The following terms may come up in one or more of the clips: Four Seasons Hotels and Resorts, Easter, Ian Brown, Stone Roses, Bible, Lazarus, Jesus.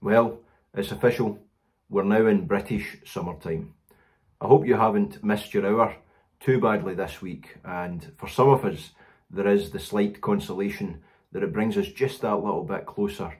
Well, it's official. We're now in British summertime. I hope you haven't missed your hour too badly this week, and for some of us there is the slight consolation that it brings us just that little bit closer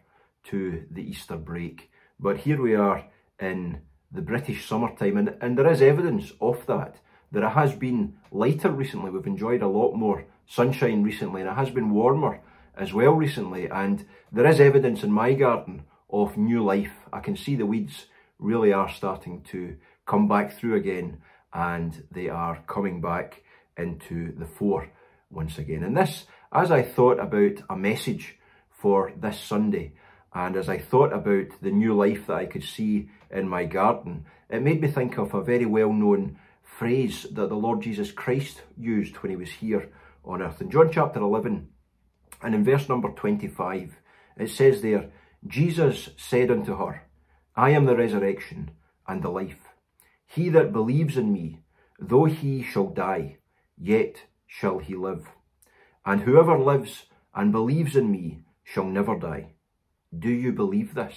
to the Easter break. But here we are in the British summertime, and there is evidence of that. That it has been lighter recently. We've enjoyed a lot more sunshine recently, and it has been warmer as well recently, and there is evidence in my garden of new life. I can see the weeds really are starting to come back through again, and they are coming back into the fore once again. And this, as I thought about a message for this Sunday, and as I thought about the new life that I could see in my garden, it made me think of a very well-known phrase that the Lord Jesus Christ used when he was here on earth. In John chapter 11 and in verse number 25, it says there, Jesus said unto her, I am the resurrection and the life. He that believes in me, though he shall die, yet shall he live. And whoever lives and believes in me shall never die. Do you believe this?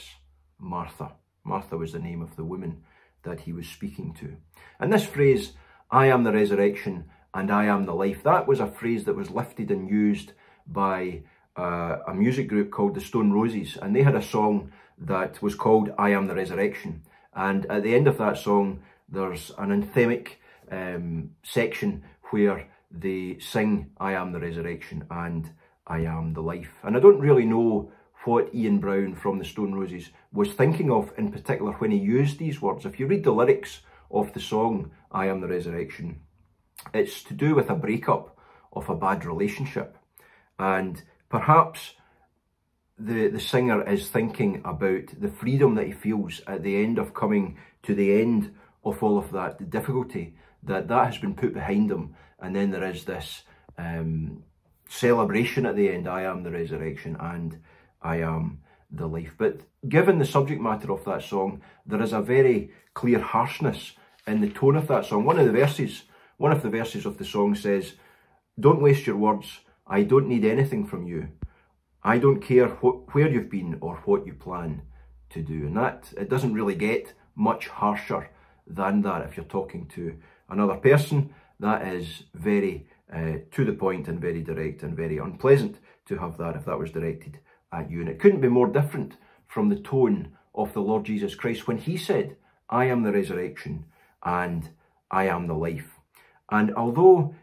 Martha. Martha was the name of the woman that he was speaking to. And this phrase, I am the resurrection and I am the life, that was a phrase that was lifted and used by a music group called the Stone Roses, and they had a song that was called I Am the Resurrection. And at the end of that song there's an anthemic section where they sing I am the resurrection and I am the life. And I don't really know what Ian Brown from the Stone Roses was thinking of in particular when he used these words. If you read the lyrics of the song, I Am the Resurrection, it's to do with a breakup of a bad relationship. And perhaps the singer is thinking about the freedom that he feels at the end of coming to the end of all of that, the difficulty that has been put behind him. And then there is this celebration at the end, I am the resurrection and I am the life. But given the subject matter of that song, there is a very clear harshness in the tone of that song. One of the verses of the song says, don't waste your words. I don't need anything from you. I don't care where you've been or what you plan to do. And that, it doesn't really get much harsher than that. If you're talking to another person, that is very to the point and very direct and very unpleasant to have that, if that was directed at you. And it couldn't be more different from the tone of the Lord Jesus Christ when he said, I am the resurrection and I am the life. And although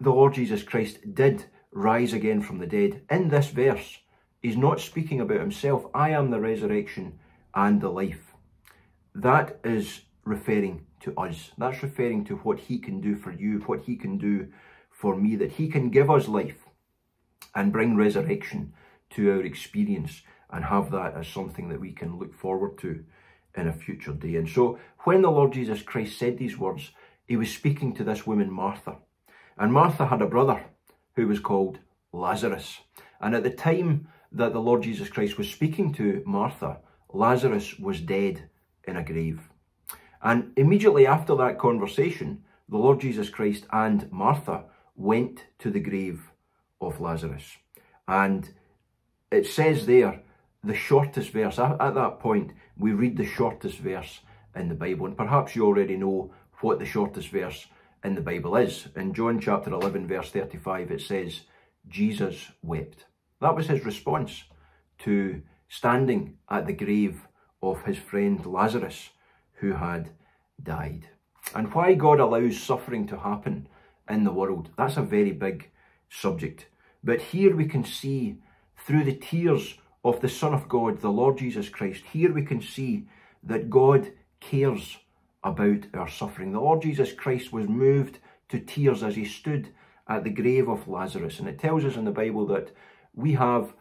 the Lord Jesus Christ did rise again from the dead, in this verse he's not speaking about himself. I am the resurrection and the life. That is referring to us. That's referring to what he can do for you, what he can do for me, that he can give us life and bring resurrection to our experience and have that as something that we can look forward to in a future day. And so when the Lord Jesus Christ said these words, he was speaking to this woman Martha. And Martha had a brother who was called Lazarus. And at the time that the Lord Jesus Christ was speaking to Martha, Lazarus was dead in a grave. And immediately after that conversation, the Lord Jesus Christ and Martha went to the grave of Lazarus. And it says there, the shortest verse. At that point, we read the shortest verse in the Bible. And perhaps you already know what the shortest verse in the Bible is. In John chapter 11, verse 35, it says, Jesus wept. That was his response to standing at the grave of his friend Lazarus, who had died. And why God allows suffering to happen in the world, that's a very big subject. But here we can see, through the tears of the Son of God, the Lord Jesus Christ, here we can see that God cares about our suffering. The Lord Jesus Christ was moved to tears as he stood at the grave of Lazarus. And it tells us in the Bible that we have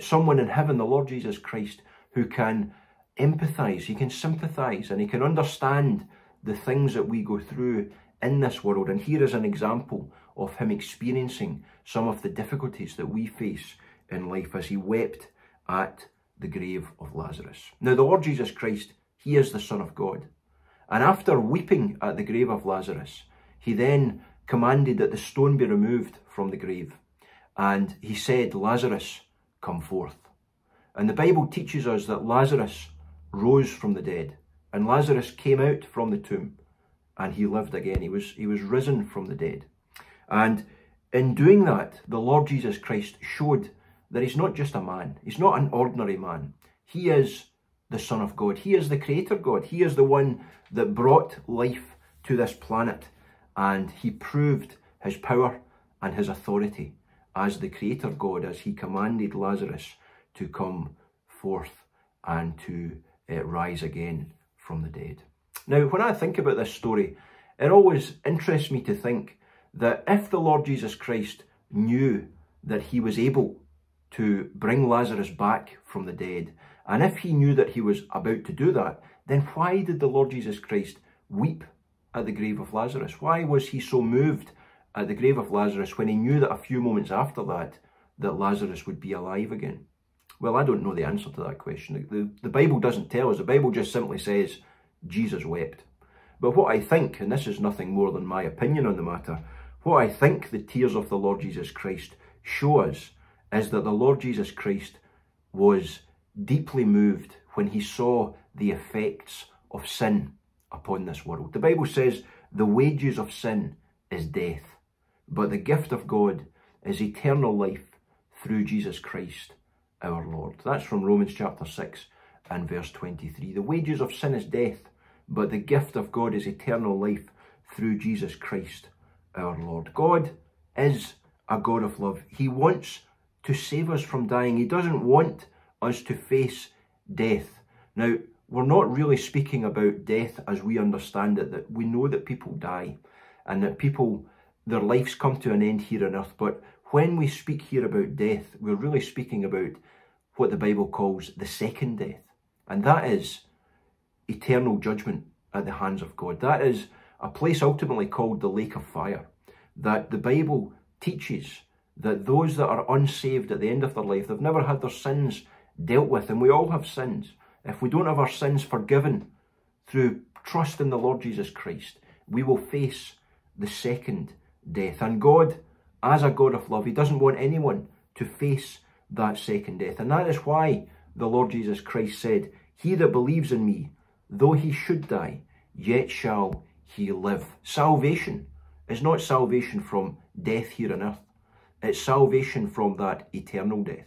someone in heaven, the Lord Jesus Christ, who can empathise, he can sympathise, and he can understand the things that we go through in this world. And here is an example of him experiencing some of the difficulties that we face in life as he wept at the grave of Lazarus. Now the Lord Jesus Christ, he is the Son of God. And after weeping at the grave of Lazarus, he then commanded that the stone be removed from the grave. And he said, Lazarus, come forth. And the Bible teaches us that Lazarus rose from the dead, and Lazarus came out from the tomb, and he lived again. He was risen from the dead. And in doing that, the Lord Jesus Christ showed that he's not just a man. He's not an ordinary man. He is the Son of God. He is the Creator God. He is the one that brought life to this planet, and he proved his power and his authority as the Creator God, as he commanded Lazarus to come forth and to rise again from the dead. Now, when I think about this story, it always interests me to think that if the Lord Jesus Christ knew that he was able to bring Lazarus back from the dead, and if he knew that he was about to do that, then why did the Lord Jesus Christ weep at the grave of Lazarus? Why was he so moved at the grave of Lazarus when he knew that a few moments after that Lazarus would be alive again? Well, I don't know the answer to that question. The Bible doesn't tell us. The Bible just simply says Jesus wept. But what I think, and this is nothing more than my opinion on the matter, what I think the tears of the Lord Jesus Christ show us is that the Lord Jesus Christ was deeply moved when he saw the effects of sin upon this world. The Bible says the wages of sin is death, but the gift of God is eternal life through Jesus Christ our Lord. That's from Romans chapter 6 and verse 23. The wages of sin is death, but the gift of God is eternal life through Jesus Christ our Lord. God is a God of love. He wants to save us from dying. He doesn't want us to face death. Now, we're not really speaking about death as we understand it, that we know that people die and that people, their lives come to an end here on earth. But when we speak here about death, we're really speaking about what the Bible calls the second death. And that is eternal judgment at the hands of God. That is a place ultimately called the lake of fire, that the Bible teaches that those that are unsaved at the end of their life, they've never had their sins dealt with, and we all have sins. If we don't have our sins forgiven through trust in the Lord Jesus Christ, we will face the second death. And God, as a God of love, he doesn't want anyone to face that second death. And that is why the Lord Jesus Christ said, "He that believes in me, though he should die, yet shall he live." Salvation is not salvation from death here on earth. It's salvation from that eternal death.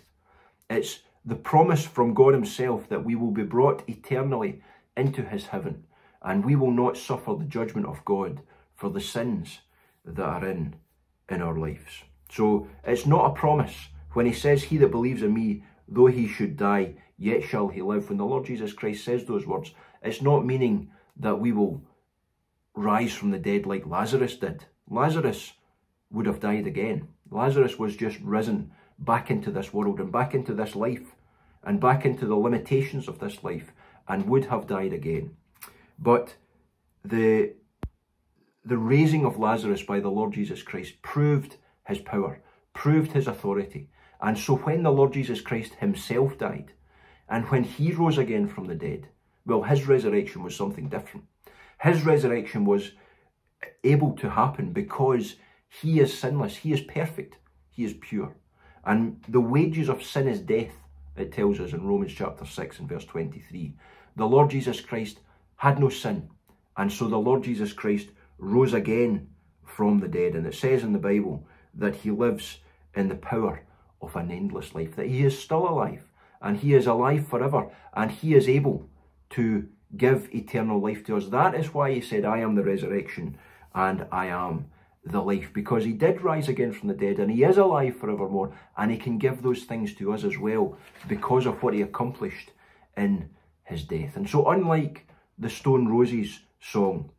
It's the promise from God himself that we will be brought eternally into his heaven, and we will not suffer the judgment of God for the sins that are in our lives. So it's not a promise. When he says, "He that believes in me, though he should die, yet shall he live," when the Lord Jesus Christ says those words, it's not meaning that we will rise from the dead like Lazarus did. Lazarus would have died again. Lazarus was just risen back into this world and back into this life and back into the limitations of this life, and would have died again. But the raising of Lazarus by the Lord Jesus Christ proved his power, proved his authority. And so when the Lord Jesus Christ himself died, and when he rose again from the dead, well, his resurrection was something different. His resurrection was able to happen because he is sinless, he is perfect, he is pure. And the wages of sin is death, it tells us in Romans chapter 6 and verse 23. The Lord Jesus Christ had no sin, and so the Lord Jesus Christ rose again from the dead. And it says in the Bible that he lives in the power of an endless life, that he is still alive, and he is alive forever, and he is able to give eternal life to us. That is why he said, "I am the resurrection and I am the life," because he did rise again from the dead, and he is alive forevermore, and he can give those things to us as well because of what he accomplished in his death. And so, unlike the Stone Roses song,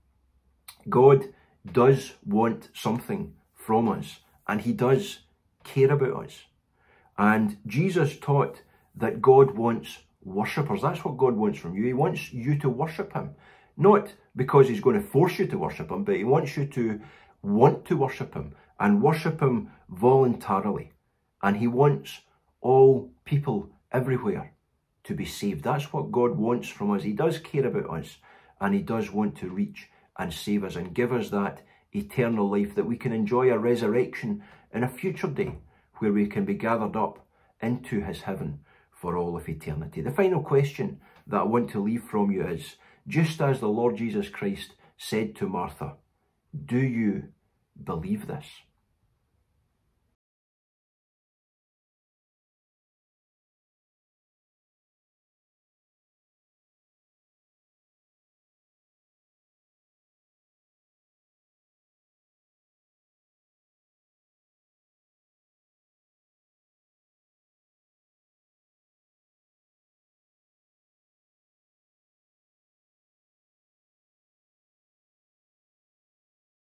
God does want something from us, and he does care about us. And Jesus taught that God wants worshippers. That's what God wants from you. He wants you to worship him, not because he's going to force you to worship him, but he wants you to want to worship him, and worship him voluntarily. And he wants all people everywhere to be saved. That's what God wants from us. He does care about us, and he does want to reach and save us and give us that eternal life, that we can enjoy a resurrection in a future day where we can be gathered up into his heaven for all of eternity. The final question that I want to leave from you is, just as the Lord Jesus Christ said to Martha, do you believe this?